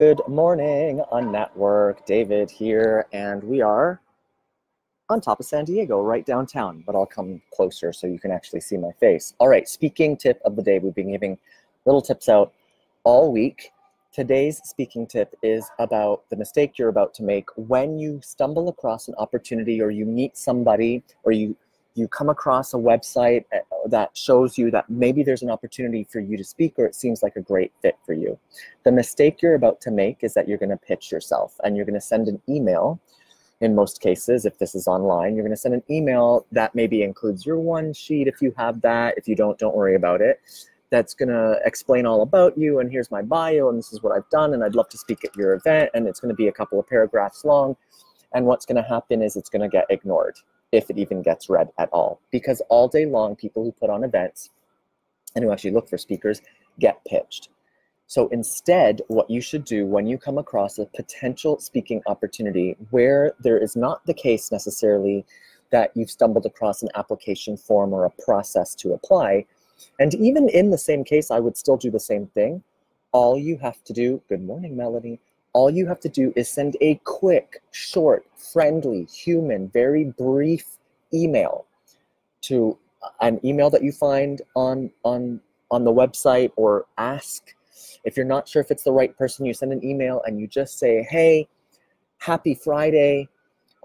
Good morning, UNetwork. David here, and we are on top of San Diego, right downtown, but I'll come closer so you can actually see my face. All right, speaking tip of the day. We've been giving little tips out all week. Today's speaking tip is about the mistake you're about to make when you stumble across an opportunity, or you meet somebody, or you come across a website that shows you that maybe there's an opportunity for you to speak, or it seems like a great fit for you. The mistake you're about to make is that you're going to pitch yourself, and you're going to send an email. In most cases, if this is online, you're going to send an email that maybe includes your one sheet, if you have that. If you don't worry about it. That's going to explain all about you, and here's my bio, and this is what I've done, and I'd love to speak at your event, and it's going to be a couple of paragraphs long. And what's going to happen is it's going to get ignored, if it even gets read at all, because all day long, people who put on events and who actually look for speakers get pitched. So instead, what you should do when you come across a potential speaking opportunity where there is not the case necessarily that you've stumbled across an application form or a process to apply, and even in the same case, I would still do the same thing. All you have to do, good morning, Melanie, all you have to do is send a quick, short, friendly, human, very brief email to an email that you find on the website, or ask. If you're not sure if it's the right person, you send an email and you just say, hey, happy Friday.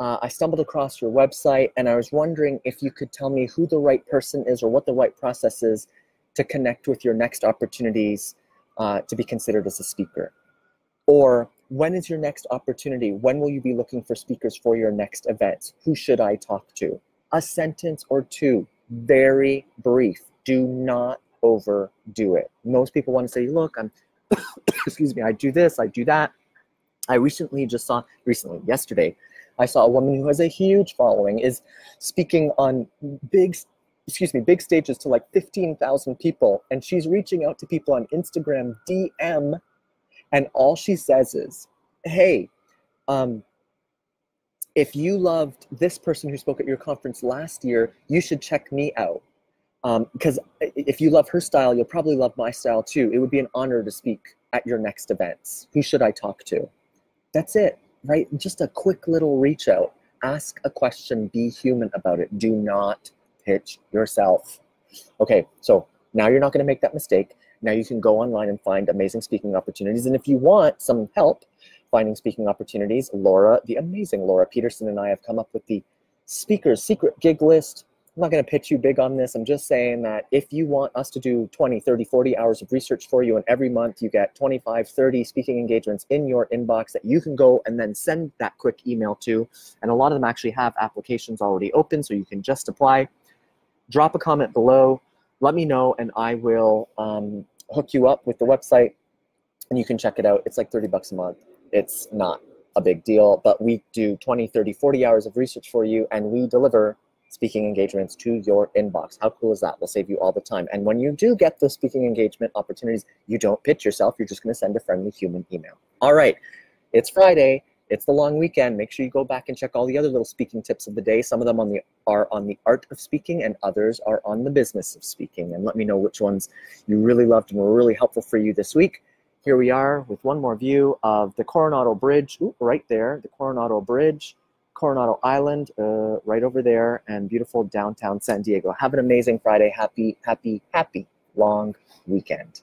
I stumbled across your website and I was wondering if you could tell me who the right person is, or what the right process is to connect with your next opportunities to be considered as a speaker. Or, when is your next opportunity? When will you be looking for speakers for your next event? Who should I talk to? A sentence or two, very brief. Do not overdo it. Most people want to say, look, I'm, excuse me, I do this, I do that. I yesterday, I saw a woman who has a huge following, is speaking on big stages to like 15,000 people. And she's reaching out to people on Instagram DM, and all she says is, hey, if you loved this person who spoke at your conference last year, you should check me out. Because if you love her style, you'll probably love my style too. It would be an honor to speak at your next events. Who should I talk to? That's it, right? Just a quick little reach out. Ask a question, be human about it. Do not pitch yourself. Okay, so now you're not gonna make that mistake. Now you can go online and find amazing speaking opportunities. And if you want some help finding speaking opportunities, Laura, the amazing Laura Peterson, and I have come up with the Speaker's Secret Gig List. I'm not going to pitch you big on this. I'm just saying that if you want us to do 20, 30, 40 hours of research for you, and every month you get 25, 30 speaking engagements in your inbox that you can go and then send that quick email to, and a lot of them actually have applications already open, so you can just apply. Drop a comment below. Let me know, and I will hook you up with the website, and you can check it out. It's like 30 bucks a month. It's not a big deal, but we do 20, 30, 40 hours of research for you, and we deliver speaking engagements to your inbox. How cool is that? We'll save you all the time. And when you do get those speaking engagement opportunities, you don't pitch yourself. You're just going to send a friendly human email. All right. It's Friday. It's the long weekend. Make sure you go back and check all the other little speaking tips of the day. Some of them are on the art of speaking, and others are on the business of speaking. And let me know which ones you really loved and were really helpful for you this week. Here we are with one more view of the Coronado Bridge. Ooh, right there, the Coronado Bridge, Coronado Island, right over there, and beautiful downtown San Diego. Have an amazing Friday. Happy long weekend.